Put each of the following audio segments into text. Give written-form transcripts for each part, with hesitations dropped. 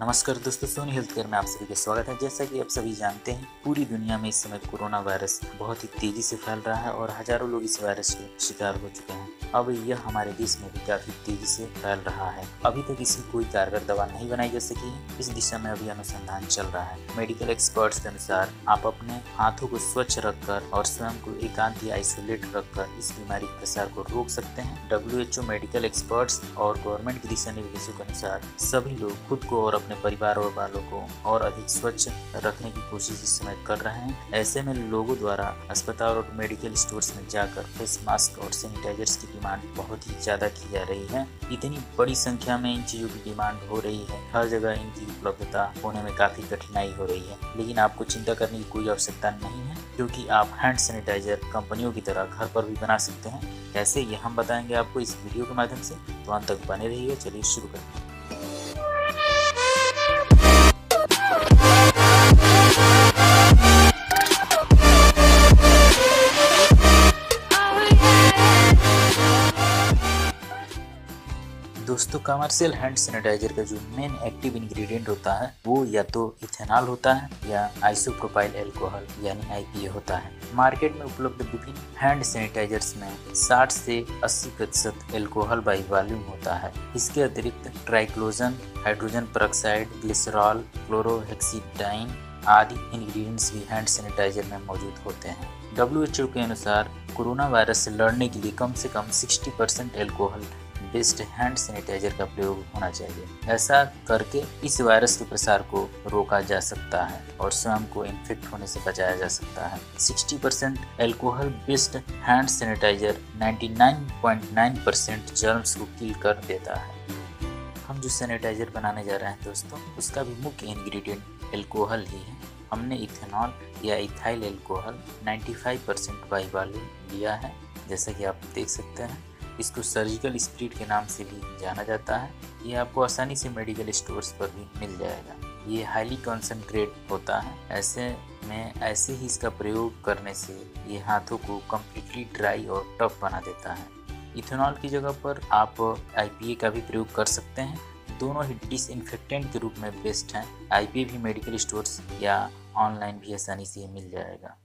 नमस्कार दोस्तों, Soni health care में आप सभी का स्वागत है। जैसा कि आप सभी जानते हैं, पूरी दुनिया में इस समय कोरोना वायरस बहुत ही तेजी से फैल रहा है और हजारों लोग इस वायरस के शिकार हो चुके हैं। अब यह हमारे देश में भी काफी तेजी से फैल रहा है। अभी तक इसकी कोई कारगर दवा नहीं बनाई जा सकी है। इस दिशा में अभी अनुसंधान चल रहा है। मेडिकल एक्सपर्ट्स के अनुसार आप अपने हाथों को स्वच्छ रखकर और स्वयं को एकांत या आइसोलेट रखकर इस बीमारी के प्रसार को रोक सकते हैं। WHO मेडिकल एक्सपर्ट्स और गवर्नमेंट के दिशा निर्देशों के अनुसार सभी लोग खुद को और अपने परिवार और बालों को और अधिक स्वच्छ रखने की कोशिश इस समय कर रहे हैं। ऐसे में लोगों द्वारा अस्पताल और मेडिकल स्टोर्स में जाकर फेस मास्क और सैनिटाइजर्स की डिमांड बहुत ही ज्यादा की जा रही है। इतनी बड़ी संख्या में इन चीजों की डिमांड हो रही है, हर जगह इनकी उपलब्धता होने में काफी कठिनाई हो रही है, लेकिन आपको चिंता करने की कोई आवश्यकता नहीं है, क्योंकि आप हैंड सैनिटाइजर कंपनियों की तरह घर पर भी बना सकते हैं। कैसे, ये हम बताएंगे आपको इस वीडियो के माध्यम से, तो अंत तक बने रहिए। चलिए शुरू करते हैं। दोस्तों, कमर्शियल हैंड सैनिटाइजर का जो मेन एक्टिव इंग्रेडिएंट होता है वो या तो इथेनॉल होता है या आइसोप्रोपाइल एल्कोहल यानी IPA होता है। मार्केट में उपलब्ध विभिन्न हैंड सैनिटाइजर्स में 60 से 80% एल्कोहल बाई वॉल्यूम होता है। इसके अतिरिक्त triclosan, hydrogen peroxide, glycerol, chlorhexidine आदि इंग्रेडिएंट्स भी हैंड सैनिटाइजर में मौजूद होते हैं। WHO के अनुसार कोरोना वायरस से लड़ने के लिए कम से कम 60% एल्कोहल बेस्ड हैंड सैनिटाइजर का प्रयोग होना चाहिए। ऐसा करके इस वायरस के प्रसार को रोका जा सकता है और स्वयं को इन्फेक्ट होने से बचाया जा सकता है। 60% alcohol based hand sanitiser 99.9% germs को किल कर देता है। हम जो सैनिटाइजर बनाने जा रहे हैं दोस्तों, उसका भी मुख्य इंग्रेडिएंट एल्कोहल ही है। हमने इथेनॉल या इथाइल एल्कोहल 95% बाई वॉल्यूम लिया है, जैसा कि आप देख सकते हैं। इसको सर्जिकल स्पिरिट के नाम से भी जाना जाता है। ये आपको आसानी से मेडिकल स्टोर्स पर भी मिल जाएगा। ये हाईली कॉन्सेंट्रेट होता है। ऐसे ही इसका प्रयोग करने से ये हाथों को कम्प्लीटली ड्राई और टफ बना देता है। इथेनॉल की जगह पर आप IPA का भी प्रयोग कर सकते हैं। दोनों ही डिसइंफेक्टेंट के रूप में बेस्ट हैं। IPA भी मेडिकल स्टोर्स या ऑनलाइन भी आसानी से मिल जाएगा।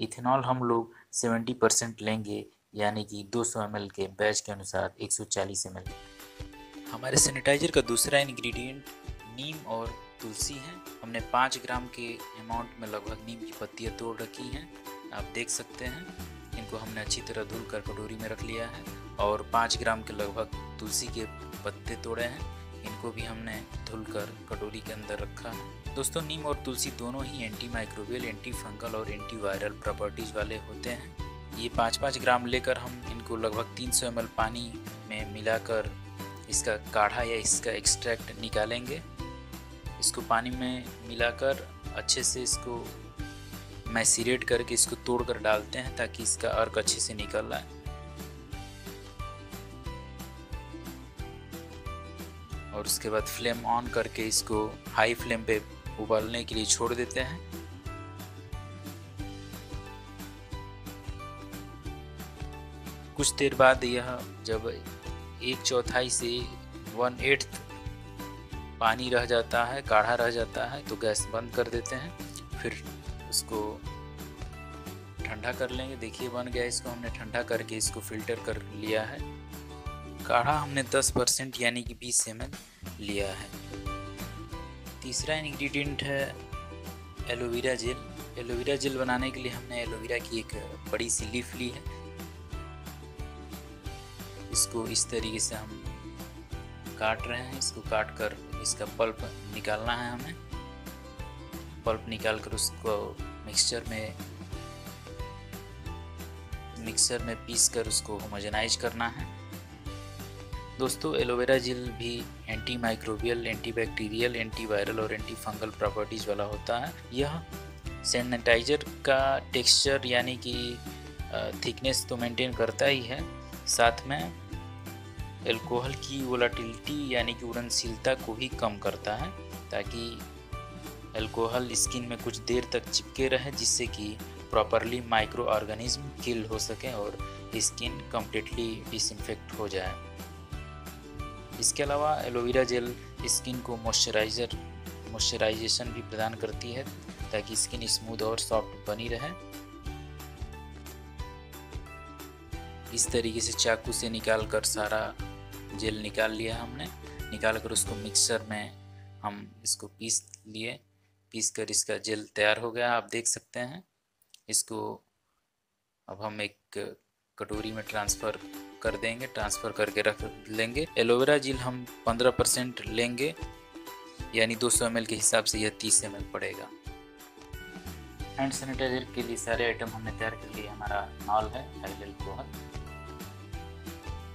इथेनॉल हम लोग 70% लेंगे, यानी कि 200 ml के बैच के अनुसार 140 ml। हमारे सैनिटाइजर का दूसरा इंग्रेडिएंट नीम और तुलसी है। हमने 5 ग्राम के अमाउंट में लगभग नीम की पत्तियाँ तोड़ रखी हैं, आप देख सकते हैं। इनको हमने अच्छी तरह धुल कर कटोरी में रख लिया है और 5 ग्राम के लगभग तुलसी के पत्ते तोड़े हैं, इनको भी हमने धुल कर कटोरी के अंदर रखा है। दोस्तों, नीम और तुलसी दोनों ही एंटी माइक्रोबियल, एंटी फंगल और एंटी वायरल प्रॉपर्टीज वाले होते हैं। ये 5-5 ग्राम लेकर हम इनको लगभग 300 ml पानी में मिलाकर इसका काढ़ा या इसका एक्सट्रैक्ट निकालेंगे। इसको पानी में मिलाकर अच्छे से इसको मैसिरेट करके इसको तोड़कर डालते हैं, ताकि इसका अर्क अच्छे से निकल आए। और उसके बाद फ्लेम ऑन करके इसको हाई फ्लेम पे उबालने के लिए छोड़ देते हैं। कुछ देर बाद यह जब 1/4 से 1/8 पानी रह जाता है, काढ़ा रह जाता है, तो गैस बंद कर देते हैं। फिर उसको ठंडा कर लेंगे। देखिए, बन गया। इसको हमने ठंडा करके इसको फिल्टर कर लिया है। काढ़ा हमने 10% यानी कि 20 ml लिया है। तीसरा इंग्रेडिएंट है एलोवेरा जेल। एलोवेरा जेल बनाने के लिए हमने एलोवेरा की एक बड़ी सी लीफ ली है। इसको इस तरीके से हम काट रहे हैं। इसको काट कर इसका पल्प निकालना है हमें। पल्प निकाल कर उसको मिक्सचर में पीस कर उसको होमोजेनाइज करना है। दोस्तों, एलोवेरा जेल भी anti microbial, anti bacterial, anti viral और एंटी फंगल प्रॉपर्टीज वाला होता है। यह सैनिटाइजर का टेक्सचर यानी कि थिकनेस तो मेंटेन करता ही है, साथ में एल्कोहल की वोलाटिलिटी यानी कि उड़नशीलता को भी कम करता है, ताकि एल्कोहल स्किन में कुछ देर तक चिपके रहे, जिससे कि प्रॉपरली माइक्रो ऑर्गेनिज्म किल हो सके और स्किन कम्प्लीटली डिसइंफेक्ट हो जाए। इसके अलावा एलोवेरा जेल स्किन को मॉइस्चराइजेशन भी प्रदान करती है ताकि स्किन स्मूथ और सॉफ्ट बनी रहे। इस तरीके से चाकू से निकालकर सारा जेल निकाल लिया हमने। निकाल कर उसको मिक्सर में हम इसको पीस लिए। पीस कर इसका जेल तैयार हो गया, आप देख सकते हैं। इसको अब हम एक कटोरी में ट्रांसफ़र कर देंगे, ट्रांसफ़र करके रख लेंगे। एलोवेरा जेल हम 15% लेंगे, यानी 200 ml के हिसाब से यह 30 ml पड़ेगा। हैंड सैनिटाइजर के लिए सारे आइटम हमने तैयार कर लिए। हमारा नॉल है एथिल अल्कोहल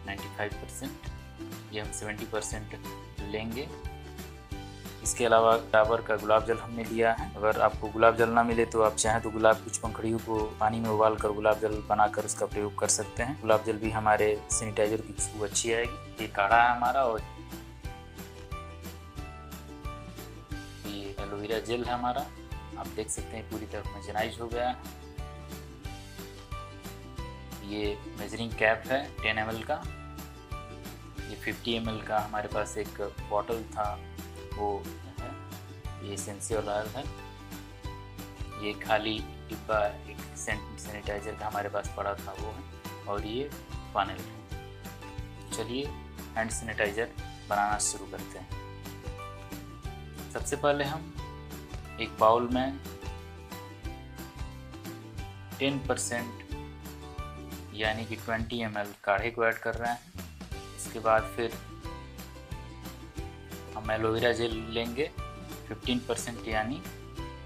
95%, ये हम 70% लेंगे। इसके अलावा डाबर का गुलाब जल हमने लिया है। अगर आपको गुलाब जल ना मिले तो आप चाहें तो गुलाब कुछ पंखड़ियों को पानी में उबाल कर गुलाब जल बनाकर उसका प्रयोग कर सकते हैं। गुलाब जल भी हमारे सैनिटाइजर की खुशबू अच्छी आएगी। ये काढ़ा है हमारा, और ये एलोवेरा जेल है हमारा। आप देख सकते हैं पूरी तरह मेजराइज हो गया। ये मेजरिंग कैप है 10 ml का। ये 50 ml का हमारे पास एक बॉटल था, वो है। ये एसेंशियल ऑयल है। ये खाली डिब्बा एक सैनिटाइजर का हमारे पास पड़ा था, वो है। और ये पैनल है। चलिए हैंड सैनिटाइजर बनाना शुरू करते हैं। सबसे पहले हम एक बाउल में 10% यानी कि 20 ml काढ़े को ऐड कर रहे हैं। इसके बाद फिर हम एलोवेरा जेल लेंगे 15% यानी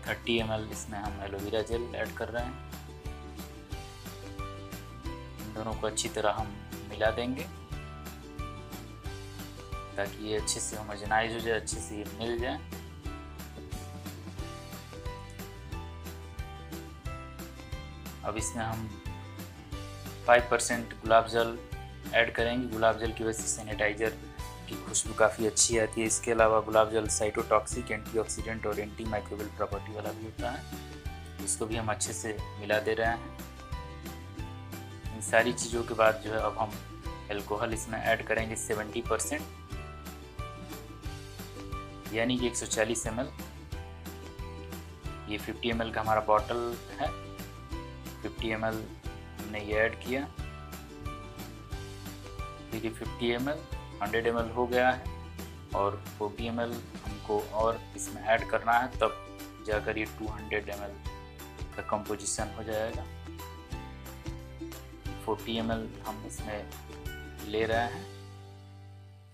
30 ml। इसमें हम एलोवेरा जेल ऐड कर रहे हैं। इन दोनों को अच्छी तरह हम मिला देंगे ताकि ये अच्छे से होमोजेनाइज हो जाए, अच्छे से ये मिल जाए। अब इसमें हम 5% गुलाब जल ऐड करेंगे। गुलाब जल की वजह से सैनिटाइजर की खुशबू काफ़ी अच्छी आती है। इसके अलावा गुलाब जल साइटोटॉक्सिक, एंटीऑक्सीडेंट और एंटी माइक्रोबियल प्रॉपर्टी वाला भी होता है। इसको भी हम अच्छे से मिला दे रहे हैं। इन सारी चीज़ों के बाद जो है अब हम एल्कोहल इसमें ऐड करेंगे 70% यानी कि 140 ml। ये 50 ml का हमारा बॉटल है, 50 ml हमने ये ऐड किया। फिर ये 50 ml 100 ml हो गया है, और 40 ml हमको और इसमें ऐड करना है, तब जाकर ये 200 ml का कंपोजिशन हो जाएगा। 40 ml हम इसमें ले रहे हैं।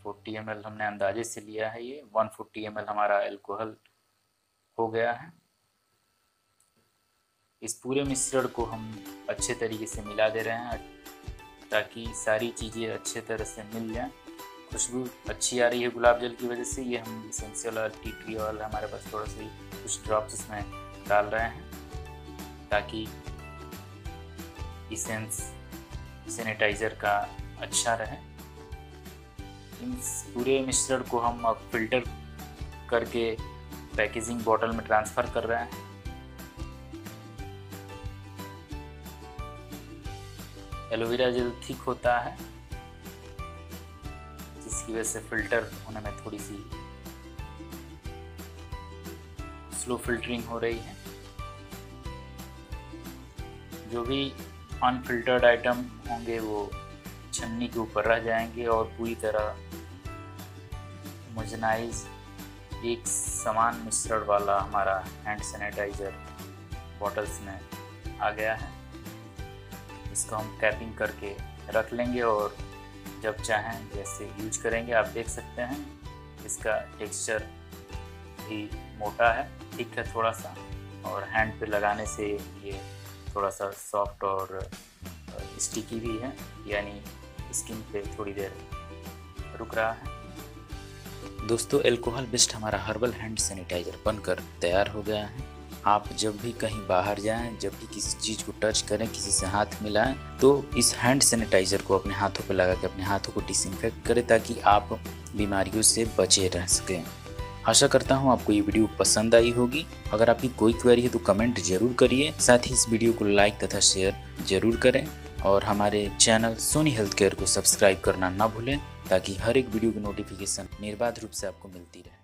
40 ml हमने अंदाजे से लिया है। ये 140 ml हमारा अल्कोहल हो गया है। इस पूरे मिश्रण को हम अच्छे तरीके से मिला दे रहे हैं ताकि सारी चीज़ें अच्छे तरह से मिल जाएं। खुशबू अच्छी आ रही है गुलाब जल की वजह से। ये हम essential oil, tea tree oil हमारे पास थोड़ा सा कुछ ड्रॉप्स इसमें डाल रहे हैं ताकि इसेंस सैनिटाइज़र का अच्छा रहे। इस पूरे मिश्रण को हम अब फिल्टर करके पैकेजिंग बॉटल में ट्रांसफ़र कर रहे हैं। एलोवेरा जेल ठीक होता है, जिसकी वजह से फिल्टर होने में थोड़ी सी स्लो फिल्टरिंग हो रही है। जो भी अनफिल्टर्ड आइटम होंगे वो छन्नी के ऊपर रह जाएंगे और पूरी तरह होमोजेनाइज एक समान मिश्रण वाला हमारा हैंड सैनिटाइज़र बॉटल्स में आ गया है। इसको हम कैपिंग करके रख लेंगे और जब चाहें जैसे यूज करेंगे। आप देख सकते हैं इसका टेक्सचर भी मोटा है, थिक है थोड़ा सा, और हैंड पे लगाने से ये थोड़ा सा सॉफ्ट और स्टिकी भी है, यानी स्किन पे थोड़ी देर रुक रहा है। दोस्तों, एल्कोहल बेस्ड हमारा हर्बल हैंड सैनिटाइज़र बनकर तैयार हो गया है। आप जब भी कहीं बाहर जाएं, जब भी किसी चीज़ को टच करें, किसी से हाथ मिलाएं, तो इस हैंड सैनिटाइज़र को अपने हाथों पर लगा के अपने हाथों को डिसइंफेक्ट करें ताकि आप बीमारियों से बचे रह सकें। आशा करता हूं आपको ये वीडियो पसंद आई होगी। अगर आपकी कोई क्वेरी है तो कमेंट जरूर करिए। साथ ही इस वीडियो को लाइक तथा शेयर जरूर करें और हमारे चैनल सोनी हेल्थ केयर को सब्सक्राइब करना ना भूलें ताकि हर एक वीडियो की नोटिफिकेशन निर्बाध रूप से आपको मिलती रहे।